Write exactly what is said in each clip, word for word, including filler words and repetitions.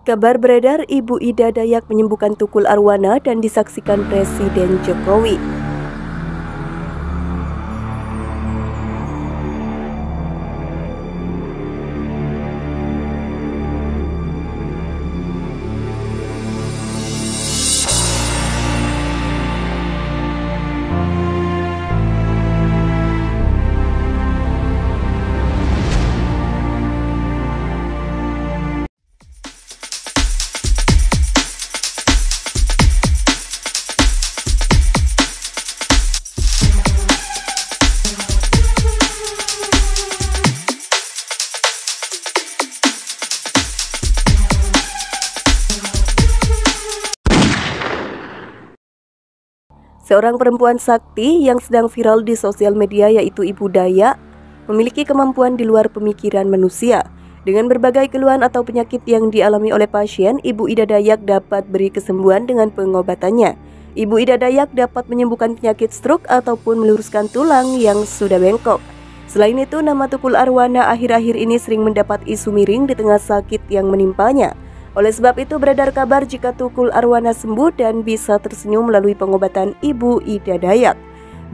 Kabar beredar Ibu Ida Dayak menyembuhkan Tukul Arwana dan disaksikan Presiden Jokowi. Seorang perempuan sakti yang sedang viral di sosial media yaitu Ibu Dayak memiliki kemampuan di luar pemikiran manusia. Dengan berbagai keluhan atau penyakit yang dialami oleh pasien, Ibu Ida Dayak dapat beri kesembuhan dengan pengobatannya. Ibu Ida Dayak dapat menyembuhkan penyakit stroke ataupun meluruskan tulang yang sudah bengkok. Selain itu, nama Tukul Arwana akhir-akhir ini sering mendapat isu miring di tengah sakit yang menimpanya. Oleh sebab itu, beredar kabar jika Tukul Arwana sembuh dan bisa tersenyum melalui pengobatan Ibu Ida Dayak.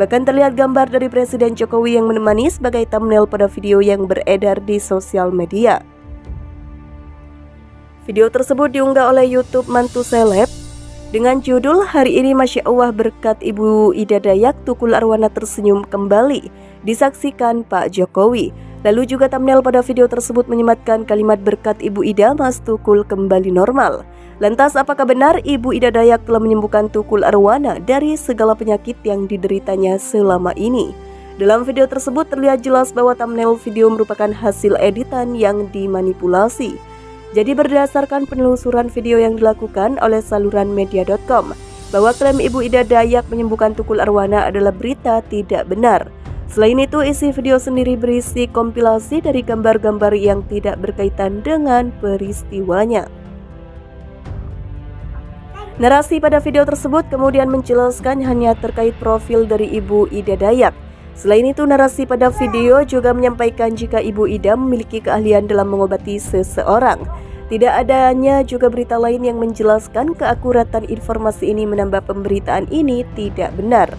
Bahkan terlihat gambar dari Presiden Jokowi yang menemani sebagai thumbnail pada video yang beredar di sosial media. Video tersebut diunggah oleh YouTube Mantu Seleb dengan judul "Hari ini Masya Allah berkat Ibu Ida Dayak, Tukul Arwana tersenyum kembali, disaksikan Pak Jokowi". Lalu juga thumbnail pada video tersebut menyematkan kalimat berkat Ibu Ida, Mas Tukul kembali normal. Lantas apakah benar Ibu Ida Dayak telah menyembuhkan Tukul Arwana dari segala penyakit yang dideritanya selama ini? Dalam video tersebut terlihat jelas bahwa thumbnail video merupakan hasil editan yang dimanipulasi. Jadi berdasarkan penelusuran video yang dilakukan oleh saluran media dot com, bahwa klaim Ibu Ida Dayak menyembuhkan Tukul Arwana adalah berita tidak benar. Selain itu, isi video sendiri berisi kompilasi dari gambar-gambar yang tidak berkaitan dengan peristiwanya. Narasi pada video tersebut kemudian menjelaskan hanya terkait profil dari Ibu Ida Dayak. Selain itu, narasi pada video juga menyampaikan jika Ibu Ida memiliki keahlian dalam mengobati seseorang. Tidak adanya juga berita lain yang menjelaskan keakuratan informasi ini menambah pemberitaan ini tidak benar.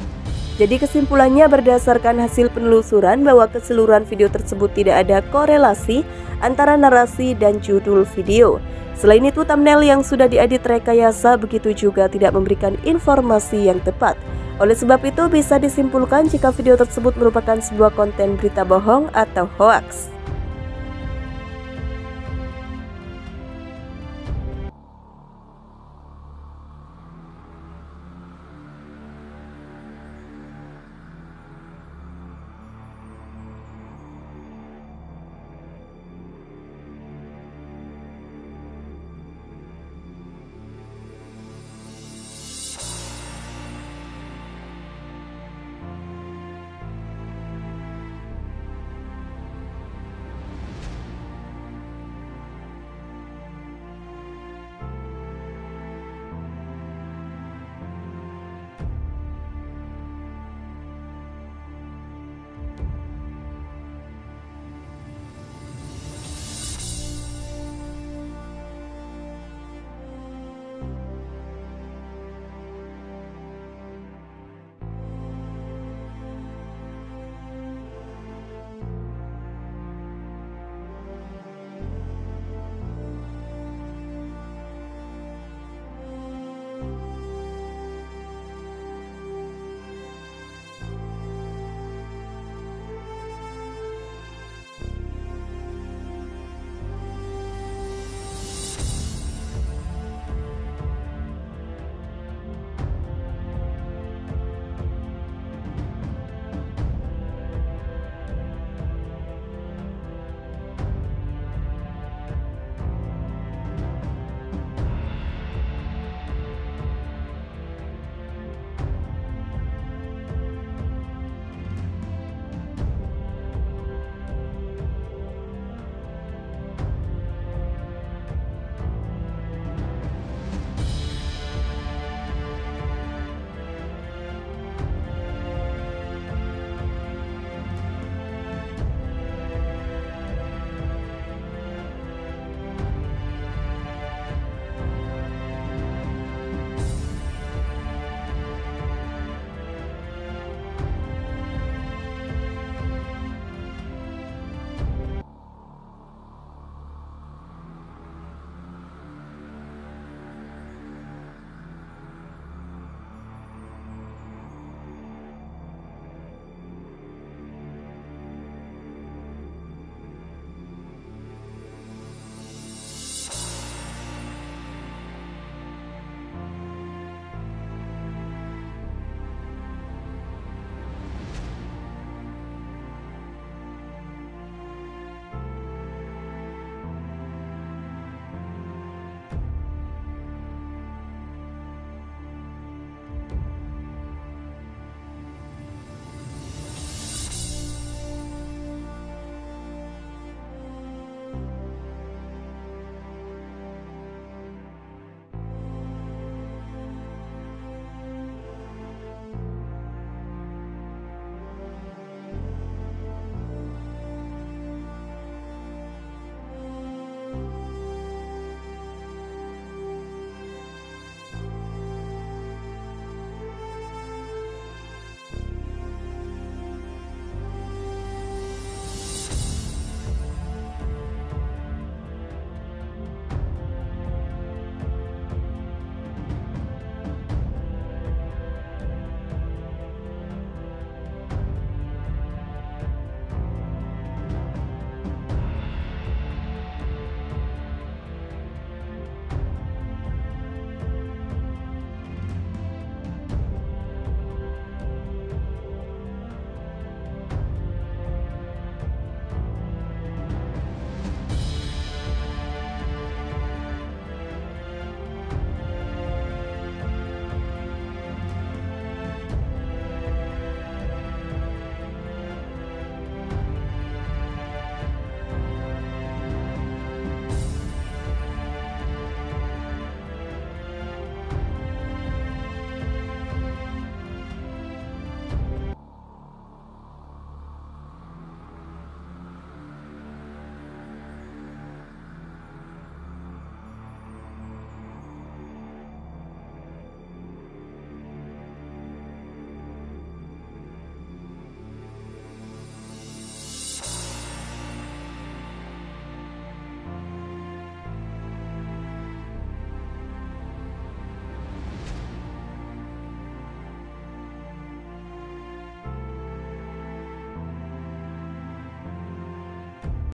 Jadi kesimpulannya, berdasarkan hasil penelusuran bahwa keseluruhan video tersebut tidak ada korelasi antara narasi dan judul video. Selain itu, thumbnail yang sudah diedit rekayasa begitu juga tidak memberikan informasi yang tepat. Oleh sebab itu, bisa disimpulkan jika video tersebut merupakan sebuah konten berita bohong atau hoaks.